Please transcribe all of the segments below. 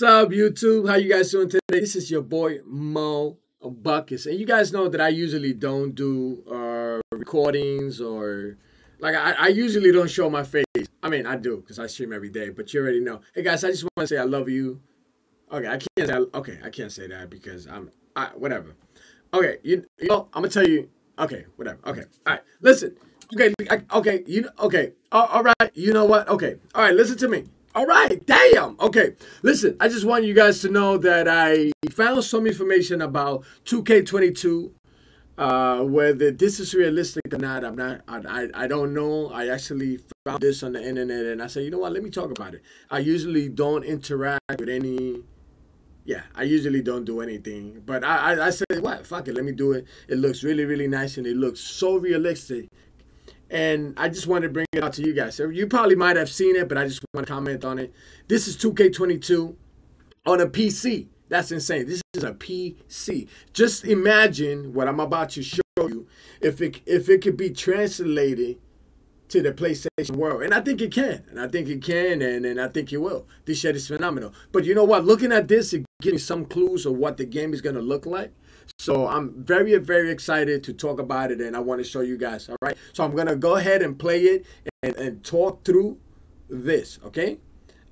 What's up, YouTube? How you guys doing today? This is your boy Mo Buckets, and you guys know that I usually don't do recordings or like I usually don't show my face. I mean, I do because I stream every day, but you already know. Hey guys, I just want to say I love you. Okay, I can't say that because whatever. Okay, you know, I'm gonna tell you. Okay, whatever. Okay, all right. Listen. Okay, all right. You know what? Okay, all right. Listen to me. All right, damn. Okay, listen, I just want you guys to know that I found some information about 2K22, whether this is realistic or not, I don't know. I actually found this on the internet, and I said, you know what, let me talk about it. I usually don't interact with any, yeah, I usually don't do anything, but I said, what, fuck it, let me do it. It looks really, really nice, and it looks so realistic. And I just wanted to bring it out to you guys. So you probably might have seen it, but I just want to comment on it. This is 2K22 on a PC. That's insane. This is a PC. Just imagine what I'm about to show you if it could be translated to the PlayStation world. And I think it can. And I think it can, and I think it will. This shit is phenomenal. But you know what? Looking at this, it gives me some clues of what the game is going to look like. So I'm very, very excited to talk about it, and I want to show you guys, all right? So I'm going to go ahead and play it and talk through this, okay?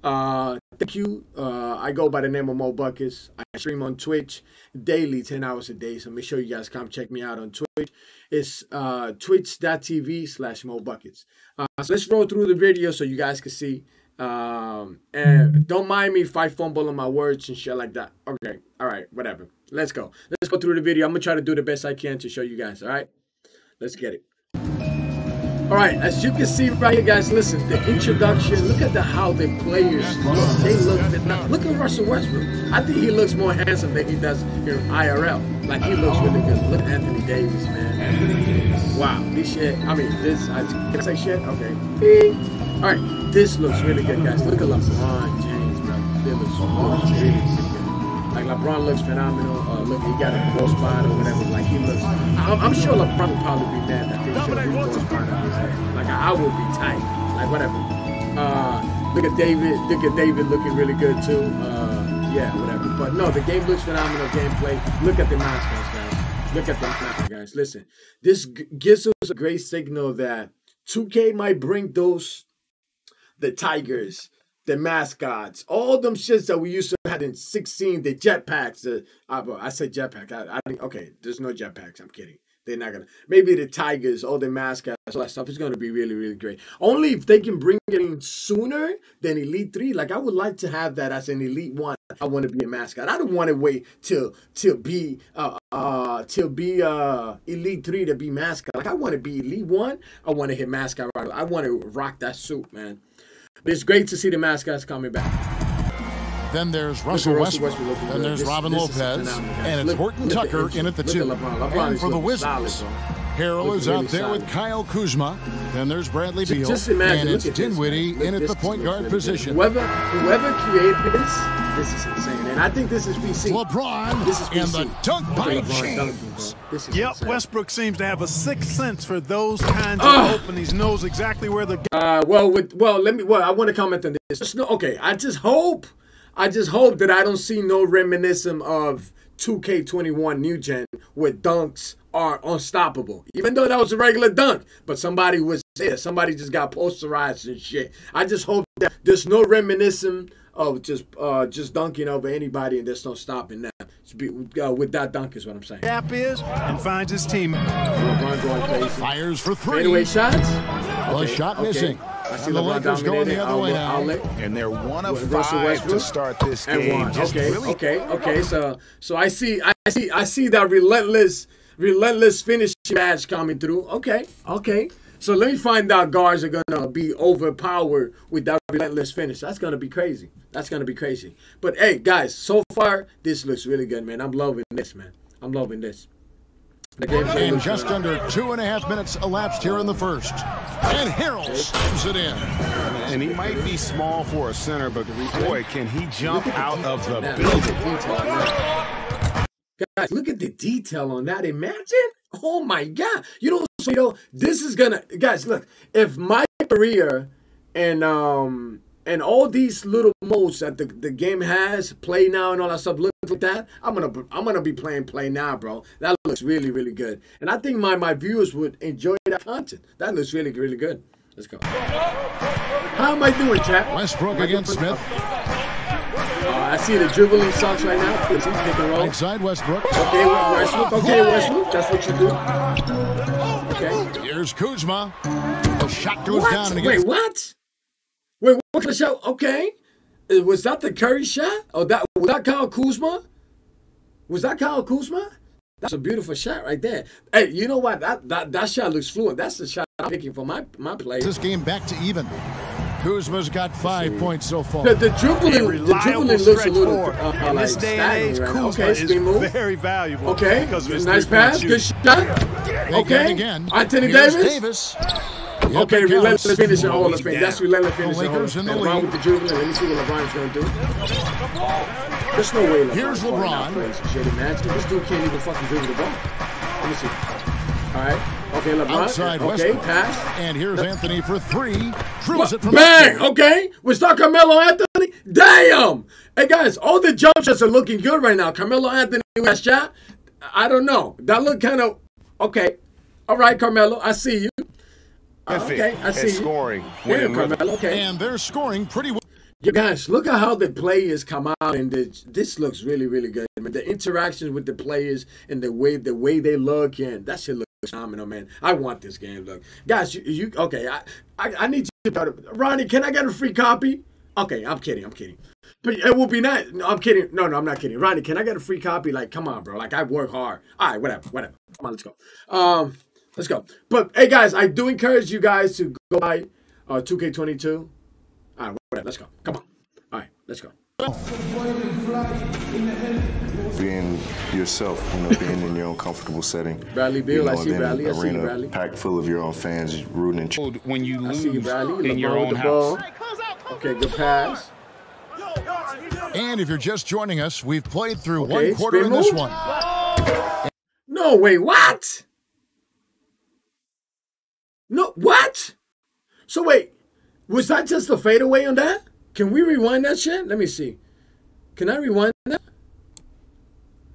Thank you. I go by the name of Mo Buckets. I stream on Twitch daily, 10 hours a day. So make sure you guys come check me out on Twitch. It's twitch.tv/MoBuckets. So let's roll through the video so you guys can see. And don't mind me if I fumble on my words and shit like that. Okay, all right, whatever. Let's go. Let's go through the video. I'm gonna try to do the best I can to show you guys. All right, let's get it. All right, as you can see right here, guys. Listen, the introduction. Look at how the players look. They look. Look at Russell Westbrook. I think he looks more handsome than he does in IRL. Like he looks really good. Look at Anthony Davis, man. Anthony Davis. Wow, this shit. I mean, this. Can I say shit? Okay. All right, this looks really good, guys. Look at LeBron James, bro. They look so really good. Like, LeBron looks phenomenal. Look, he got a close spot or whatever. Like, he looks... I'm sure LeBron would probably be mad that they should be close spot. Like, I would be tight. Like, whatever. Look at David. Look at David looking really good, too. Yeah, whatever. But, no, the game looks phenomenal. Gameplay. Look at the milestones, guys. Look at them, guys. Listen, this gives us a great signal that 2K might bring those... the Tigers, the mascots, all them shits that we used to have in 16, the jetpacks. I said jetpack. Okay, there's no jetpacks. I'm kidding. They're not going to. Maybe the Tigers, all the mascots, all that stuff is going to be really, really great. Only if they can bring it in sooner than Elite 3. Like, I would like to have that as an Elite 1. I want to be a mascot. I don't want to wait till be Elite 3 to be mascot. Like, I want to be Elite 1. I want to hit mascot right away. I want to rock that suit, man. But it's great to see the mascots coming back. Then there's Russell Westbrook. Then there's Robin Lopez. And it's Horton Tucker in at the two. And for the Wizards, Harrell is out there with Kyle Kuzma. Then there's Bradley Beal. And it's Dinwiddie in at the point guard position. Whoever created this is insane. And I think this is PC. LeBron and the dunk by James. Yep, Westbrook seems to have a sixth sense for those kinds of openings. Knows exactly where the... I want to comment on this. No, okay, I just hope that I don't see no reminiscent of 2K21 New Gen where dunks are unstoppable. Even though that was a regular dunk, but somebody was there. Somebody just got posterized and shit. I just hope that there's no reminiscent of just dunking over anybody and there's no stopping that. With that dunk is what I'm saying. Gap is and finds his team. Fires for three. Fadeaway shots. A shot missing. I see the Lakers going the other way now. And they're one of five to start this game. Okay. So I see that relentless finishing badge coming through. Okay. So let me find out guards are gonna be overpowered with that relentless finish. That's gonna be crazy. But hey, guys, so far this looks really good, man. I'm loving this, man. I'm loving this. And just under 2.5 minutes elapsed here in the first. And Harrell slams it in. And he might be small for a center, but boy, can he jump out of the building. Guys, look at the detail on that. Imagine. Oh, my God. You know, this is going to... Guys, look. If my career and And all these little modes that the game has, play now and all that stuff, look like that. I'm gonna be playing play now, bro. That looks really, really good. And I think my viewers would enjoy that content. That looks really, really good. Let's go. How am I doing, chat? Westbrook against Smith. I see the dribbling socks right now. He's picking roll. Inside Westbrook. Okay, Westbrook. Okay, Westbrook. That's what you do. Okay. Here's Kuzma. The shot goes down. Wait, what? Wait, what kind of shot? Okay. Was that the Curry shot? Oh, that was that Kyle Kuzma? Was that Kyle Kuzma? That's a beautiful shot right there. Hey, you know what? That shot looks fluent. That's the shot I'm picking for my play. This game back to even. Kuzma's got 5 points so far. The dribbling looks a little in this day and age, right? Kuzma is very valuable. Okay, because of nice pass, good shot. Okay, again. Anthony Davis. Yep, okay, relentless finishing, all the fame. That's relentless finishing. LeBron with the dribbling. Let me see what LeBron's gonna do. There's no way LeBron. Here's LeBron. This dude can't even fucking dribble the ball. Let me see. All right. Okay, LeBron. Outside Westbrook. Pass. And here's Anthony for three. Drills it from bang! Okay. Was that Carmelo Anthony? Damn! Hey, guys, all the jump shots are looking good right now. Carmelo Anthony, last shot. I don't know. That looked kind of... Okay. All right, Carmelo. I see you. Okay, I see you. Scoring. Damn, Carmelo. Okay. And they're scoring pretty well. You guys, look at how the players come out, and this looks really, really good. I mean, the interactions with the players and the way they look, and that shit looks phenomenal, man. I want this game. Look, guys, you okay? I need you to Ronnie. Can I get a free copy? Okay, I'm kidding. But it would be nice. No, I'm kidding. No, I'm not kidding. Ronnie, can I get a free copy? Like, come on, bro. Like, I work hard. All right, whatever. Come on, let's go. Let's go. But hey, guys, I do encourage you guys to go buy 2K22. All right, whatever. Let's go. Come on. All right, let's go. Being yourself, you know, being in your own comfortable setting. Bradley Beal, you know, I see Bradley. I see you, Bradley. Packed full of your own fans, rooting and cheering. When you lose you, Bradley, in your own house. Okay, good pass. And if you're just joining us, we've played through one quarter in this one. No, wait, what? No, what? So wait, was that just a fadeaway on that? Can we rewind that shit? Let me see. Can I rewind that?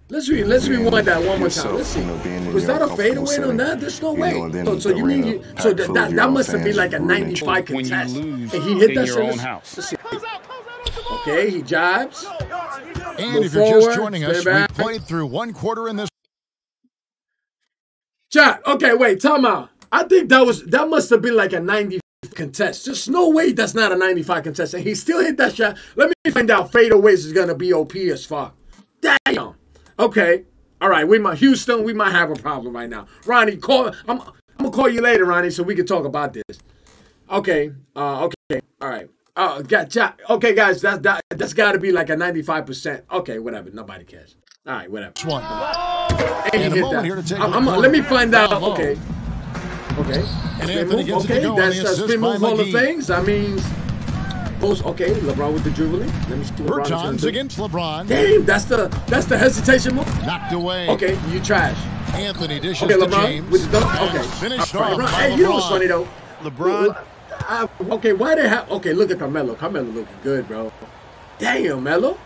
Let's rewind that one more time. Let's see. Was that a fadeaway on that? There's no way. So you mean that must have been like a 95 contest, and he hit that shit. Let's see. Okay, he jibes. And if you're just joining us, we played through one quarter in this. Chat. Okay, wait. Time out. I think that must have been like a 95 contest. There's no way that's not a 95 contest, and he still hit that shot. Let me find out. Fadeaways is gonna be OP as fuck. Damn. Okay, all right. We might Houston. We might have a problem right now. Ronnie, call. I'm gonna call you later, Ronnie, so we can talk about this. Okay. Okay. All right. Gotcha. Okay, guys. That's got to be like a 95%. Okay, whatever. Nobody cares. All right, whatever. One. And hit that. Here to take let me find out. Okay. Okay. Move. Okay. That's a spin move. All the things. That means. Okay, LeBron with the dribbling. Let me see what LeBron's against LeBron. Damn, that's the hesitation move. Knocked away. Okay, you trash. Anthony dishes to James. With the dunk. Okay. Finished off by LeBron. Hey, you know what's funny though? LeBron. Okay, why they have? Okay, look at Carmelo. Carmelo looking good, bro. Damn, Melo.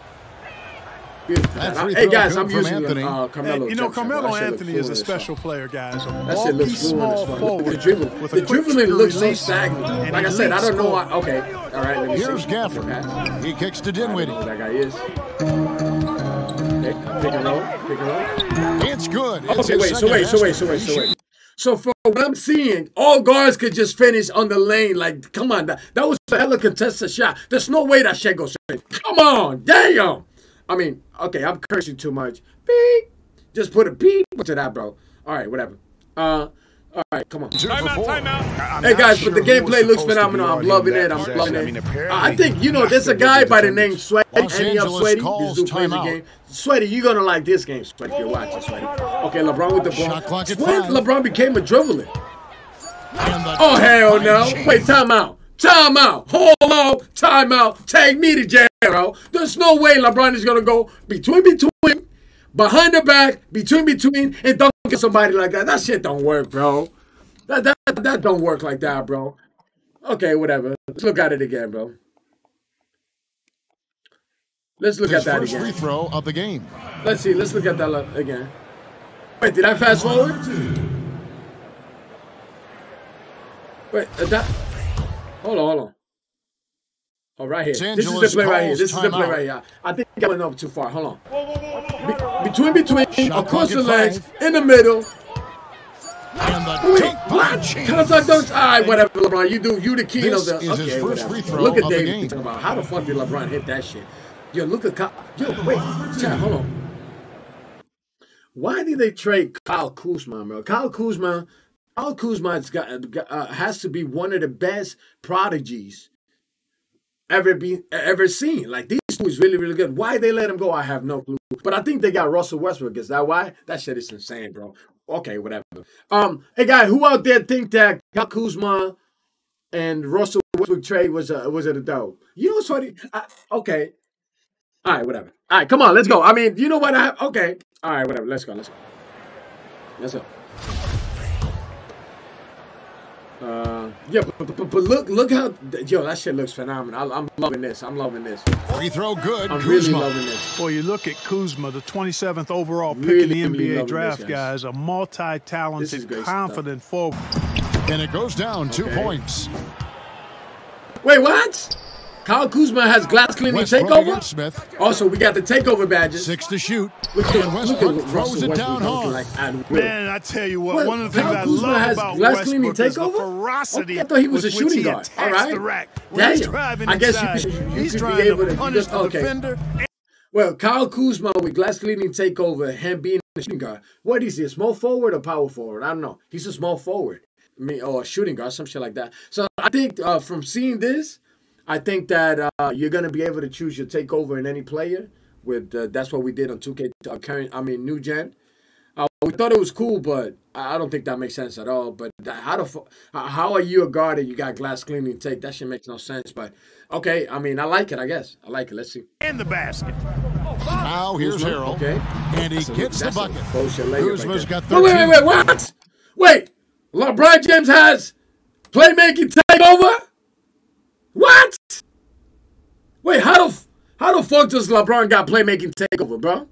Hey guys, I'm using Carmelo. You know, Carmelo Anthony is a special player, guys. That shit looks small forward. The dribbling looks so stagnant. Like I said, I don't know why. Okay, all right. Let me see. Gafford. He kicks to Dinwiddie. That guy is. Pick and roll. Pick and roll. It's good. Okay, wait. So from what I'm seeing, all guards could just finish on the lane. Like, come on, that was a hella contested shot. There's no way that shit goes straight. Come on, damn. I mean, okay, I'm cursing too much. Beep. Just put a beep to that, bro. All right, whatever. All right, come on. Timeout. Hey, guys, but the gameplay looks phenomenal. I'm loving it. I'm loving it. I think, you know, there's a guy by the name Sweaty. Any up, Sweaty? This dude plays the game. Sweaty, you're going to like this game, Sweaty. You're watching, Sweaty. Okay, LeBron with the ball. When LeBron became a dribbler? Oh, hell no. Wait, timeout. Timeout. Hold on. Timeout. Take me to jail. There's no way LeBron is going to go between, behind the back, between, and dunk at somebody like that. That shit don't work, bro. That don't work like that, bro. Okay, whatever. Let's look at it again, bro. Let's look at that again. First free throw of the game. Let's see. Let's look at that again. Wait, did I fast forward? Wait, that. Hold on, hold on. Oh, right here. This is the play right here. This is the play right here. I think I went up too far. Hold on. Between, across the legs, in the middle. Wait, contact dunks. All right, whatever, LeBron. You do. You the king of the. Okay, whatever. Look at David. How the fuck did LeBron hit that shit? Yo, look at Kyle. Yo, wait. Hold on. Why did they trade Kyle Kuzma, bro? Kyle Kuzma's has to be one of the best prodigies ever seen. Like, these two is really, really good. Why they let him go, I have no clue. But I think they got Russell Westbrook. Is that why? That shit is insane, bro. Okay, whatever. Hey, guy, who out there think that Kyle Kuzma and Russell Westbrook trade was it a dope? You know what's funny? Okay. All right, whatever. All right, come on, let's go. I mean, you know what? Okay. All right, whatever. Let's go. Let's go. Let's go. Yeah, but look how, yo, that shit looks phenomenal. I'm loving this. I'm loving this. Free throw, good. I'm really loving this. Well, you look at Kuzma, the 27th overall pick in the NBA draft, guys. A multi-talented, confident forward. And it goes down 2 points. Wait, what? Kyle Kuzma has glass cleaning takeover. Also, we got the takeover badges. 6 to shoot. Look at Westbrook throws it down hard. Like, man, I tell you what, one of the things I love about Westbrook is the ferocity. I thought he was a shooting guard. All right. Damn. I guess he's trying to punish the defender. Well, Kyle Kuzma with glass cleaning takeover, him being a shooting guard. What is he? Small forward or power forward? I don't know. He's a small forward, or a shooting guard, some shit like that. So I think from seeing this, I think that you're going to be able to choose your takeover in any player. That's what we did on 2K, new gen. We thought it was cool, but I don't think that makes sense at all. But how are you a guard and you got glass cleaning take? That shit makes no sense. But, okay, I mean, I like it, I guess. I like it. Let's see. In the basket. Now here's Harrell. Okay. And he gets the bucket. Kuzma's got 13. Wait, what? Wait, LeBron James has playmaking takeover? What? Wait, how the fuck does LeBron got playmaking takeover, bro?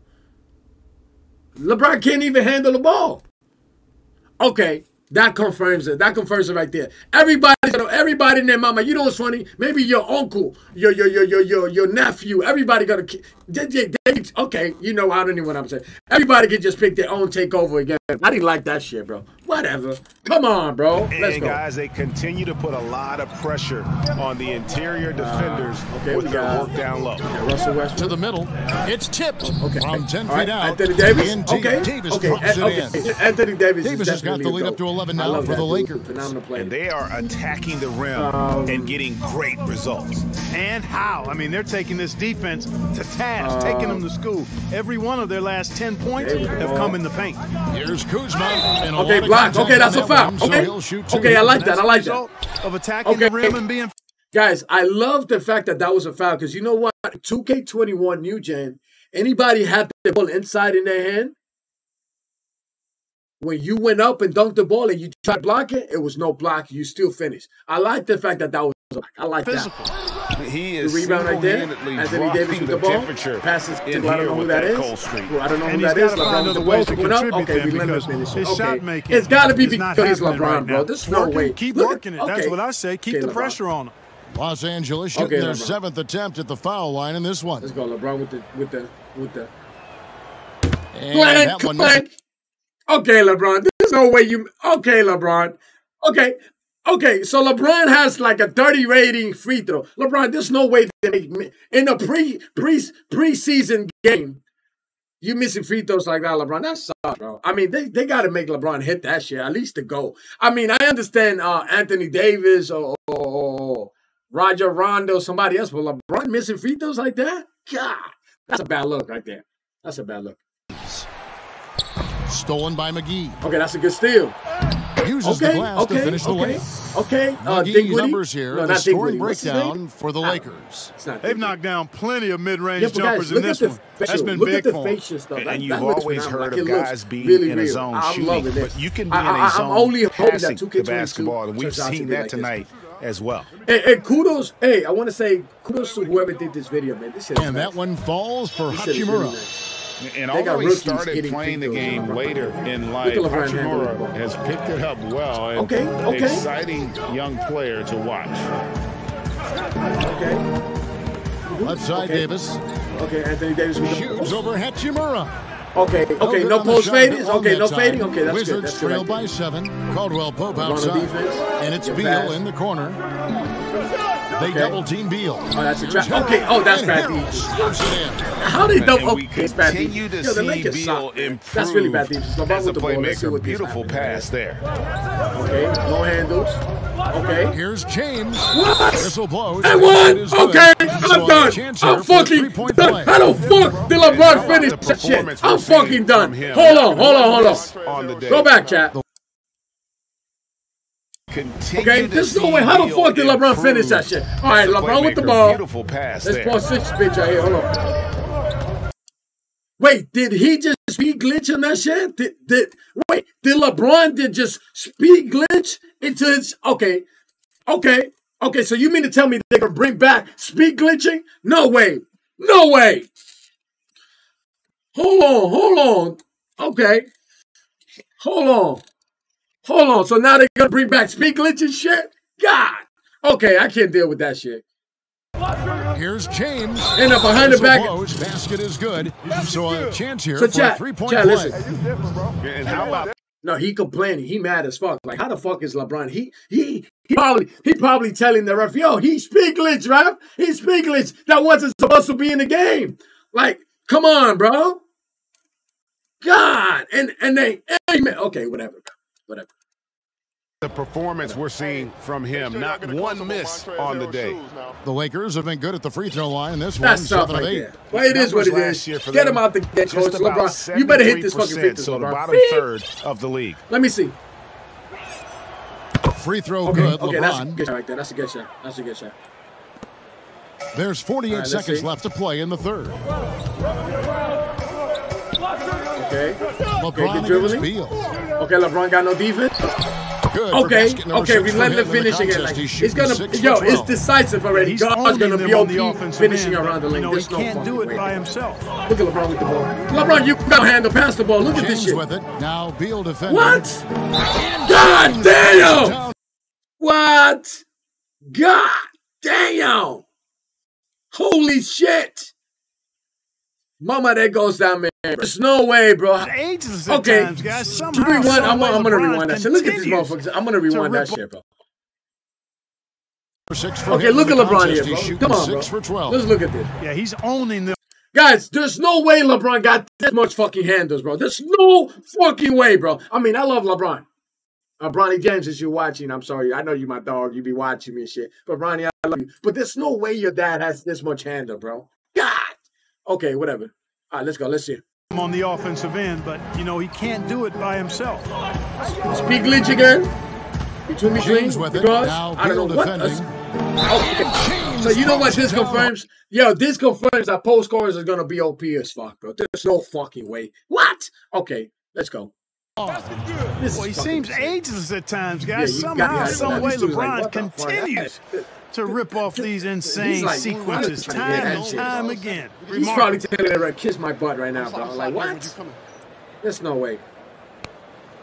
LeBron can't even handle the ball. Okay, that confirms it. That confirms it right there. Everybody in their mama. You know what's funny? Maybe your uncle, your nephew. Everybody got to. Okay, you know I don't even know what I'm saying. Everybody can just pick their own takeover again. I didn't like that shit, bro. Whatever. Come on, bro. Let's go. Guys, they continue to put a lot of pressure on the interior defenders with their work down low. Okay, Russell Westbrook to the middle. It's tipped from 10 feet out. Anthony Davis. Anthony Davis. Davis has got the lead up to 11 now for the Lakers. Phenomenal play. And they are attacking the rim and getting great results. And how? I mean, they're taking this defense to task, taking them to school. Every one of their last 10 points have come in the paint. Here's Kuzma. And okay, blocked. Okay, that's a foul. Okay, I like that. I like that. Of attacking the rim and being. Guys, I love the fact that that was a foul because you know what? 2K21 new gen. Anybody had the ball inside in their hand? When you went up and dunked the ball and you tried to block it, it was no block. You still finished. I like the fact that that was a block. I like that. He is rebound right there. Anthony Davis with the ball. Passes in. I don't know who that is. I don't know who that is. Okay, we let him finish it. Okay. It's got to be because he's LeBron, bro. There's no way. Keep working it. That's what I say. Keep the pressure on him. Los Angeles shooting their 7th attempt at the foul line in this one. Let's go, LeBron, with the. Blank. Okay, LeBron, there's no way you... Okay, LeBron. Okay, so LeBron has like a 30 rating free throw. LeBron, there's no way they make... In a preseason game, you missing free throws like that, LeBron. That's sad, bro. I mean, they got to make LeBron hit that shit, at least the goal. I mean, I understand Anthony Davis or Roger Rondo, somebody else, but LeBron missing free throws like that? God, that's a bad look right there. That's a bad look. Stolen by McGee. Okay, that's a good steal. Uses the glass to finish the way. Okay, McGee's numbers here. No, the scoring breakdown for the Lakers. They've knocked down plenty of mid-range jumpers in this one. That's been big for them. And you've always heard of guys being in a zone shooting, but you can be in a zone passing the basketball, and we've seen that tonight. as well. And kudos. Hey, I want to say kudos to whoever did this video, man. This is and nice. That one falls for Hachimura. And although he started playing the game later in life, Hachimura has picked it up well. And okay. Exciting young player to watch. Okay. Left side, Davis. Okay, Anthony Davis with the shoots over Hachimura. Okay, no post fading. Okay, no fading. Okay, that's good. Wizards trail by 7. Caldwell Pope outside, and it's Beal in the corner. They double team Beal. Oh, that's a trap. Okay. Oh, that's bad. How did they double? It's bad. Yo, the Lakers suck. That's really bad. That's a playmaker. Beautiful pass there. Okay. No handles. Okay. Here's James. What? Whistle blows. I won. Okay. I'm done. I'm fucking done. How the fuck did LeBron finish that shit? I'm fucking done. Hold on. Go back, chat. Okay, this is no way. How the fuck did LeBron finish that shit? All right, LeBron with the ball. Beautiful pass. Let's pause this bitch right here. Hold on. Wait, did he just speed glitch on that shit? Did LeBron just speed glitch into his? Okay. So you mean to tell me they can bring back speed glitching? No way. Hold on. Okay. Hold on, so now they're going to bring back speed glitch and shit? God. Okay, I can't deal with that shit. Here's James. And up behind the back. Basket is good. So a chance here for a three-point play. Listen. And how about no, he complaining. He mad as fuck. Like, how the fuck is LeBron? He probably telling the ref, yo, he speed glitch, ref. He speed glitch. That wasn't supposed to be in the game. Like, come on, bro. God. And they, amen. Okay, whatever. Whatever. The performance we're seeing from him, not one miss on the day. The Lakers have been good at the free throw line. This one, 7 of 8. Well, it is what it is. Get him out the game, Coach LeBron. You better hit this fucking free throw, LeBron. The bottom third of the league. Let me see. Free throw good, LeBron. That's a good shot right there. That's a good shot. There's 48 seconds left to play in the third. Okay. LeBron against Beal. Okay, LeBron got no defense. Good. Okay, we let him finish again. Like, it's gonna, yo, it's decisive already. God's gonna be on the offense finishing around the lane. He can't do it by himself. Look at LeBron with the ball. LeBron, you gotta handle pass the ball. Look at this shit. With it. Now Beal defending. What? God damn! What? God damn! Holy shit! Mama, that goes down, man. There's no way, bro. Okay. Guys. I'm gonna rewind that shit. Look at this motherfucker. I'm gonna rewind that shit, bro. Okay, look at LeBron here, bro. Come on, bro. Let's look at this. Yeah, he's owning the guys. There's no way LeBron got this much fucking handles, bro. There's no fucking way, bro. I mean, I love LeBron. Bronny James, as you're watching, I'm sorry. I know you my dog. You be watching me and shit. But Bronny, I love you. But there's no way your dad has this much handle, bro. God. Okay, whatever. All right, let's go. Let's see it. On the offensive end, but you know he can't do it by himself. Speed glitch again. Between machines, because I don't know what. So you know what this confirms? Yo, this confirms that post scorers are gonna be OP as fuck, bro. There's no fucking way. What? Okay, let's go. Well, he seems ageless at times, guys. Yeah, somehow, some way, LeBron like, continues to rip off these insane like, sequences time and time again. He's probably telling that right, kiss my butt right now, bro. Like, what? There's no way.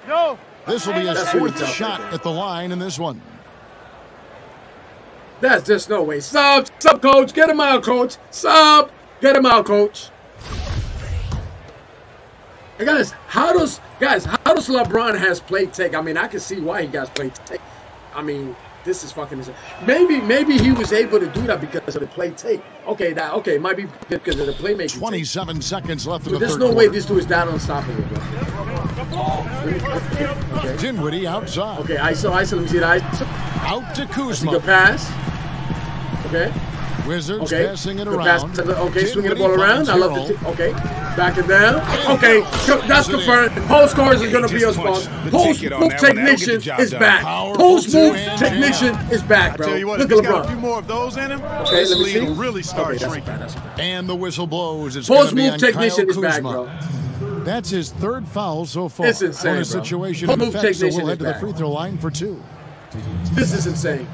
No. This will be a fourth shot at the line in this one. That's just no way. Sub, coach. Get him out, coach. Sub. Get him out, coach. And guys, how does LeBron has play take? I mean, I can see why he got play take. I mean, this is fucking insane. Maybe he was able to do that because of the play take. Okay, might be because of the playmaking. 27 take. Seconds left in the third quarter. There's no way this dude is that unstoppable, bro. Okay. Dinwiddie outside. Okay, ISO, let me see that ISO. Out to Kuzma. Good pass. Okay. Wizards passing it around. Okay, swinging the ball around. I love the back it down. Okay, that's confirmed. Post scorers is going to be on spot. Post move technician is back. Post move technician is back, bro. Look at LeBron. A few more of those in him. Okay, let me see. Really start shrinking. And the whistle blows. It's post move technician is back, bro. That's his third foul so far. It's insane, bro. Post move technician is back. We'll head to the free throw line for 2. This is insane.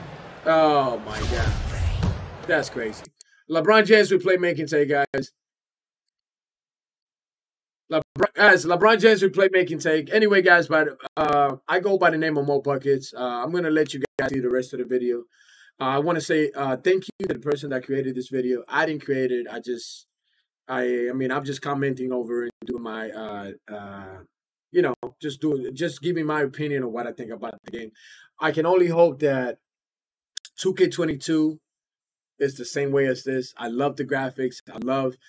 Oh, my God. That's crazy. LeBron James with playmaking today, guys. LeBron James with playmaking take. Anyway, guys, I go by the name of Mo Buckets. I'm going to let you guys see the rest of the video. I want to say thank you to the person that created this video. I didn't create it. I mean, I'm just commenting over and doing my, you know, just giving my opinion on what I think about the game. I can only hope that 2K22 is the same way as this. I love the graphics.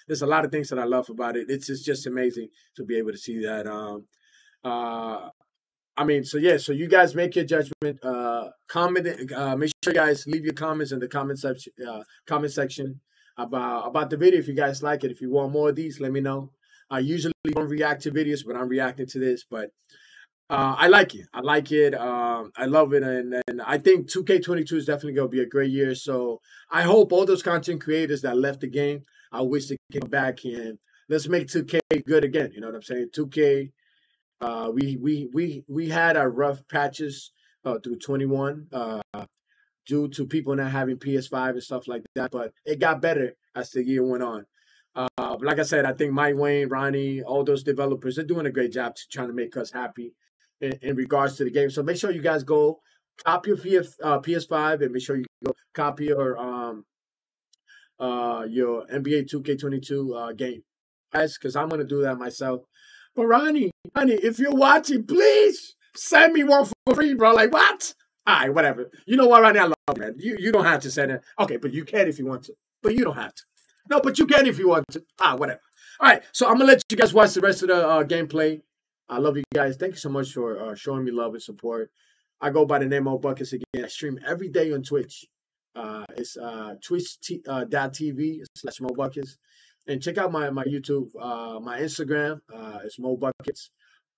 There's a lot of things that I love about it. It's just amazing to be able to see that. I mean, so yeah, so you guys make your judgment. Comment. Make sure you guys leave your comments in the comment section about the video if you guys like it. If you want more of these, let me know. I usually don't react to videos, but I'm reacting to this. But I like it. I like it. I love it. And I think 2K22 is definitely going to be a great year. So I hope all those content creators that left the game, I wish they came back and let's make 2K good again. You know what I'm saying? 2K, we had our rough patches through 21 due to people not having PS5 and stuff like that. But it got better as the year went on. But like I said, I think Mike Wayne, Ronnie, all those developers, they're doing a great job trying to make us happy in regards to the game. So make sure you guys go copy your PS5 and make sure you go copy your NBA 2K22 game, guys, because I'm going to do that myself. But Ronnie, if you're watching, please send me one for free, bro. Like, what? All right, whatever. You know what, Ronnie? I love you, man. You don't have to send it. Okay, but you can if you want to. But you don't have to. No, but you can if you want to. Ah, whatever. All right, so I'm going to let you guys watch the rest of the gameplay. I love you guys. Thank you so much for showing me love and support. I go by the name of Buckets again. I stream every day on Twitch. It's twitch.tv/MoBuckets. And check out my YouTube. My Instagram is Mo Buckets.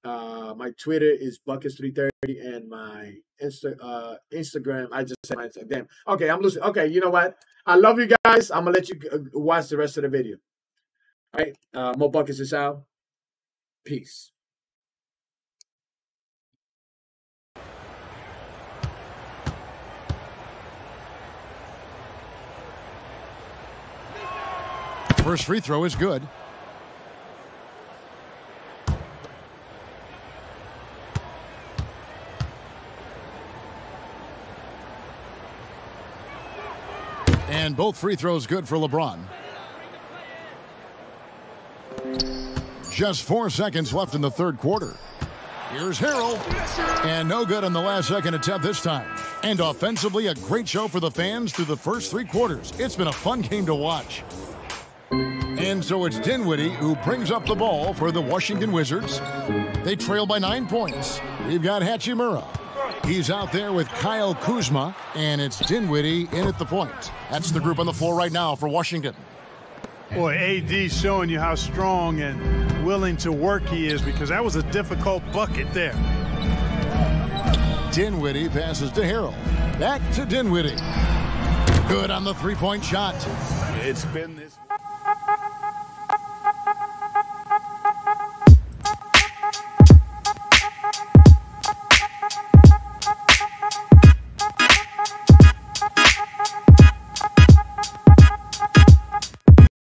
My Twitter is Buckets330. And my Instagram, I just said my Instagram. Damn. Okay, I'm losing. Okay, you know what? I love you guys. I'm going to let you watch the rest of the video. All right, Mo Buckets is out. Peace. First free throw is good. And both free throws good for LeBron. Just 4 seconds left in the third quarter. Here's Harrell. And no good on the last second attempt this time. And offensively, a great show for the fans through the first three quarters. It's been a fun game to watch. And so it's Dinwiddie who brings up the ball for the Washington Wizards. They trail by 9 points. We've got Hachimura. He's out there with Kyle Kuzma, and it's Dinwiddie in at the point. That's the group on the floor right now for Washington. Boy, AD showing you how strong and willing to work he is, because that was a difficult bucket there. Dinwiddie passes to Harrell. Back to Dinwiddie. Good on the three-point shot. It's been this...